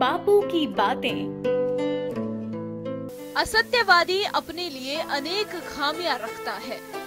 बापू की बातें। असत्यवादी अपने लिए अनेक खामियां रखता है,